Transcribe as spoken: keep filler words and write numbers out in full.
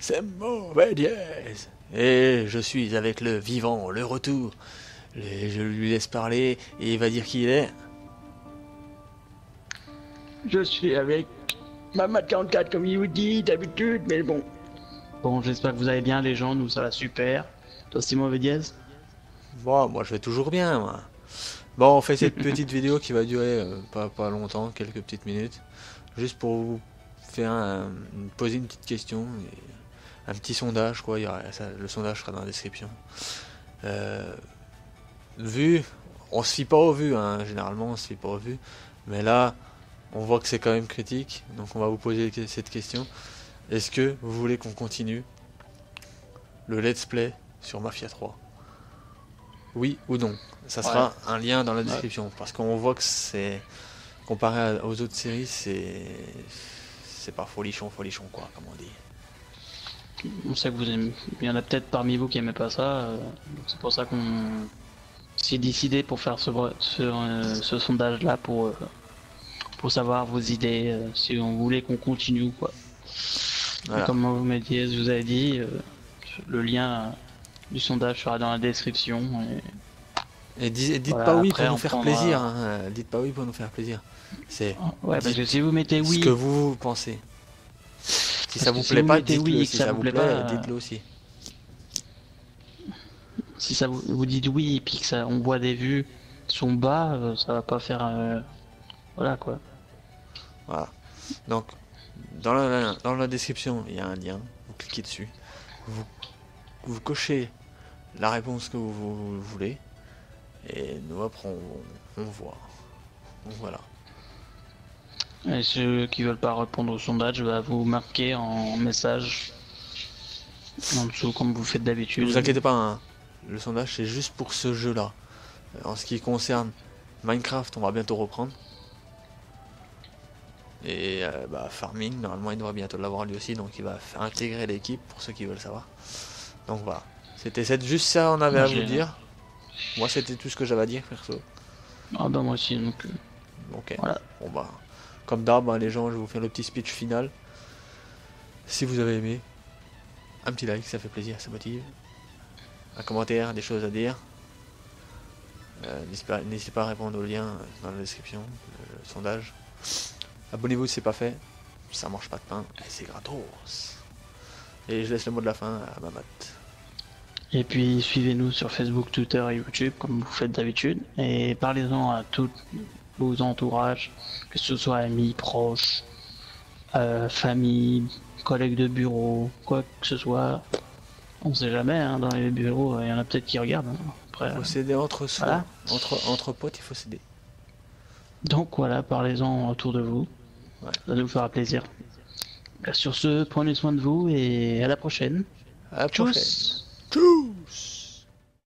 C'est mauvais dièse. Et je suis avec le vivant, le retour. Et je lui laisse parler et il va dire qui il est. Je suis avec ma MAD quarante-quatre comme il vous dit d'habitude, mais bon. Bon, j'espère que vous allez bien les gens, nous ça va super. Toi c'est mauvais dièse? Bon, moi je vais toujours bien moi. Bon, on fait cette petite vidéo qui va durer euh, pas, pas longtemps, quelques petites minutes. Juste pour vous faire un, poser une petite question, un petit sondage quoi, il y aura, ça, le sondage sera dans la description. Euh, vu, on se fie pas aux vues, hein, généralement on se fie pas aux vues, mais là on voit que c'est quand même critique, donc on va vous poser cette question. Est-ce que vous voulez qu'on continue le let's play sur Mafia trois? Oui ou non? Ça sera ouais. un lien dans la description, ouais. Parce qu'on voit que c'est... Comparé aux autres séries, c'est... C'est pas folichon, folichon quoi, comme on dit. On sait que vous aimez... Il y en a peut-être parmi vous qui aimez pas ça, euh... c'est pour ça qu'on s'est décidé pour faire ce, ce, euh, ce sondage là pour... Euh... Pour savoir vos idées, euh, si on voulait qu'on continue quoi. Voilà. Comme vous m'avez dit, vous avez dit, euh, le lien euh, du sondage sera dans la description. Et, et, dis, et dites voilà, pas oui pour nous faire prendra... plaisir. Hein. Dites pas oui pour nous faire plaisir. C'est. Ouais, parce que si vous mettez oui. Ce que vous pensez. Si parce ça vous plaît si pas, dites-le. Oui, si ça, ça vous plaît pas, dites-le aussi. Si ça vous, vous dites oui et puis que ça, on voit des vues sont bas, euh, ça va pas faire. Euh, voilà quoi. Voilà. Donc, dans la, dans la description, il y a un lien. Vous cliquez dessus. Vous, vous cochez la réponse que vous, vous, vous voulez. Et nous, après, on, on voit. Donc, voilà. Et ceux qui veulent pas répondre au sondage, bah, vous marquez en message en dessous, comme vous faites d'habitude. Ne vous inquiétez pas, hein. Le sondage, c'est juste pour ce jeu-là. En ce qui concerne Minecraft, on va bientôt reprendre. Et euh, bah, farming, normalement il devrait bientôt l'avoir lui aussi, donc il va intégrer l'équipe pour ceux qui veulent savoir. Donc voilà, c'était juste ça on avait à vous dire. Moi c'était tout ce que j'avais à dire perso. Ah bah moi aussi donc. Ok. Voilà. Bon bah comme d'hab hein, les gens, je vous fais le petit speech final. Si vous avez aimé, un petit like, ça fait plaisir, ça motive. Un commentaire, des choses à dire. Euh, N'hésitez pas, pas à répondre au lien dans la description, le sondage. Abonnez-vous si c'est pas fait, ça mange pas de pain et c'est gratos. Et je laisse le mot de la fin à ma mat. Et puis suivez-nous sur Facebook, Twitter et YouTube comme vous faites d'habitude. Et parlez-en à tous vos entourages, que ce soit amis, proches, euh, famille, collègues de bureau, quoi que ce soit. On sait jamais hein, dans les bureaux, il y en a peut-être qui regardent. Hein. Après, il faut s'aider entre soi, voilà. entre, entre potes il faut s'aider. Donc voilà, parlez-en autour de vous. Ouais. Ça nous fera plaisir. Sur ce, prenez soin de vous et à la prochaine. À la prochaine. Tchuss. Tchuss.